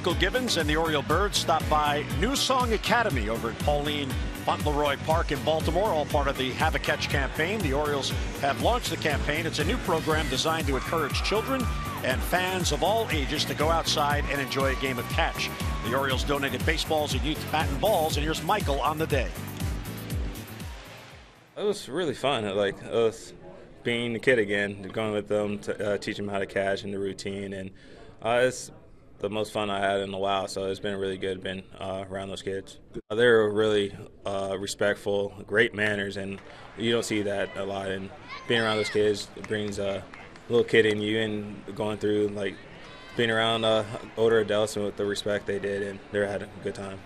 Mychal Givens and the Oriole Birds stopped by New Song Academy over at Pauline Bundleroy Park in Baltimore, all part of the Have a Catch campaign. The Orioles have launched the campaign. It's a new program designed to encourage children and fans of all ages to go outside and enjoy a game of catch. The Orioles donated baseballs and youth bat and balls, and here's Mychal on the day. It was really fun. Like us being the kid again, going with them, to teach them how to catch and the routine, and it's the most fun I had in a while, so it's been really good being around those kids. They're really respectful, great manners, and you don't see that a lot, and being around those kids brings a little kid in you, and going through like being around older adults and with the respect they did, and they had a good time.